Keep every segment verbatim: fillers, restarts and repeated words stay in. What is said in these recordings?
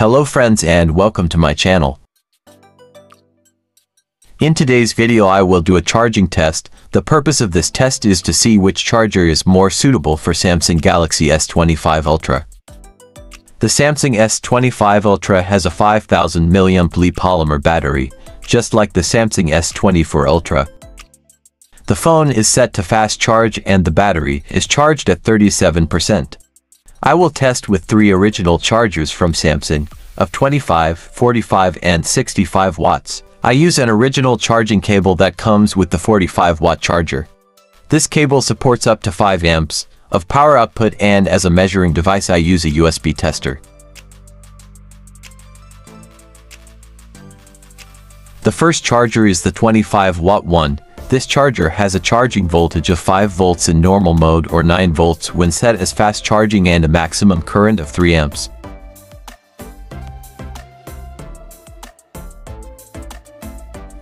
Hello friends and welcome to my channel. In today's video I will do a charging test. The purpose of this test is to see which charger is more suitable for Samsung Galaxy S twenty-five Ultra. The Samsung S twenty-five Ultra has a five thousand milliamp hour Li Polymer battery, just like the Samsung S twenty-four Ultra. The phone is set to fast charge and the battery is charged at thirty-seven percent. I will test with three original chargers from Samsung, of twenty-five, forty-five and sixty-five watts. I use an original charging cable that comes with the forty-five watt charger. This cable supports up to five amps of power output, and as a measuring device I use a U S B tester. The first charger is the twenty-five watt one. This charger has a charging voltage of five volts in normal mode or nine volts when set as fast charging and a maximum current of three amps.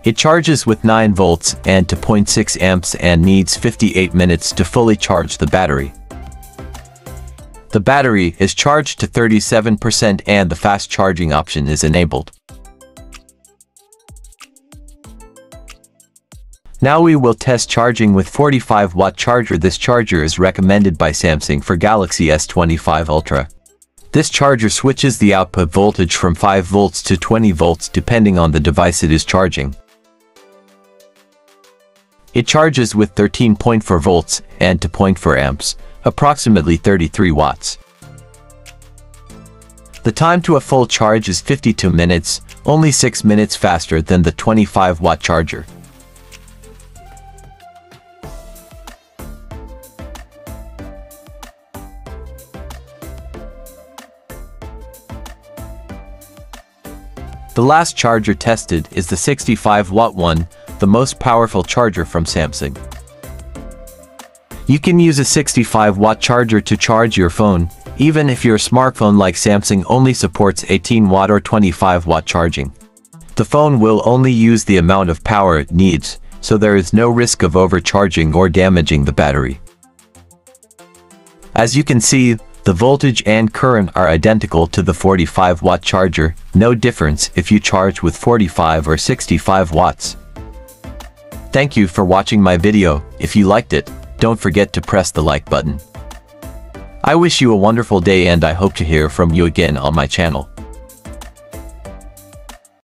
It charges with nine volts and two point six amps and needs fifty-eight minutes to fully charge the battery. The battery is charged to thirty-seven percent and the fast charging option is enabled. Now we will test charging with forty-five watt charger. This charger is recommended by Samsung for Galaxy S twenty-five Ultra. This charger switches the output voltage from five volts to twenty volts depending on the device it is charging. It charges with thirteen point four volts and two point four amps, approximately thirty-three watts. The time to a full charge is fifty-two minutes, only six minutes faster than the twenty-five watt charger. The last charger tested is the sixty-five watt one, the most powerful charger from Samsung. You can use a sixty-five watt charger to charge your phone, even if your smartphone like Samsung only supports eighteen watt or twenty-five watt charging. The phone will only use the amount of power it needs, so there is no risk of overcharging or damaging the battery. As you can see, the voltage and current are identical to the forty-five watt charger, no difference if you charge with forty-five or sixty-five watts. Thank you for watching my video. If you liked it, don't forget to press the like button. I wish you a wonderful day and I hope to hear from you again on my channel.